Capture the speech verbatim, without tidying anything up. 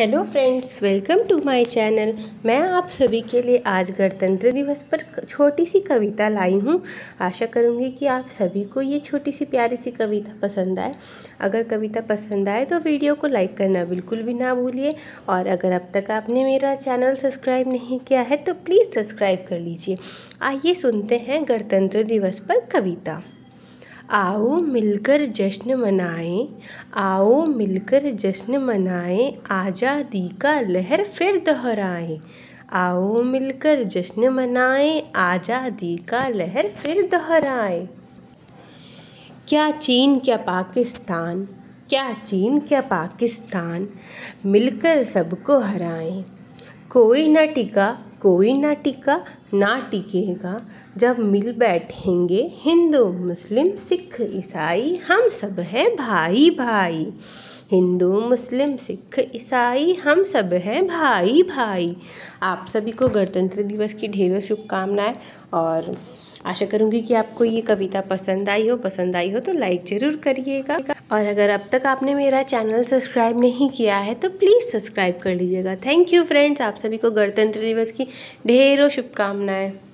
Hello friends, welcome to my channel. मैं आप सभी के लिए आज गणतंत्र दिवस पर छोटी सी कविता लाई हूं। आशा करूंगी कि आप सभी को ये छोटी सी प्यारी सी कविता पसंद आए। अगर कविता पसंद आए तो वीडियो को लाइक करना बिल्कुल भी ना भूलिए, और अगर अब तक आपने मेरा चैनल सब्सक्राइब नहीं किया है तो प्लीज़ सब्सक्राइब कर लीजिए। आइए सुनते हैं गणतंत्र दिवस पर कविता। आओ मिलकर जश्न मनाएं, आओ मिलकर जश्न मनाएं, आज़ादी का लहर फिर दोहराएं। आओ मिलकर जश्न मनाएं, आज़ादी का लहर फिर दोहराएं। क्या चीन क्या पाकिस्तान, क्या चीन क्या पाकिस्तान, मिलकर सबको हराएं। कोई ना टिका, कोई ना टिका, ना टिकेगा, जब मिल बैठेंगे हिंदू मुस्लिम सिख ईसाई, हम सब हैं भाई भाई। हिंदू मुस्लिम सिख ईसाई, हम सब हैं भाई भाई। आप सभी को गणतंत्र दिवस की ढेरों शुभकामनाएं, और आशा करूंगी कि आपको ये कविता पसंद आई हो। पसंद आई हो तो लाइक ज़रूर करिएगा, और अगर अब तक आपने मेरा चैनल सब्सक्राइब नहीं किया है तो प्लीज़ सब्सक्राइब कर लीजिएगा। थैंक यू फ्रेंड्स, आप सभी को गणतंत्र दिवस की ढेरों शुभकामनाएं।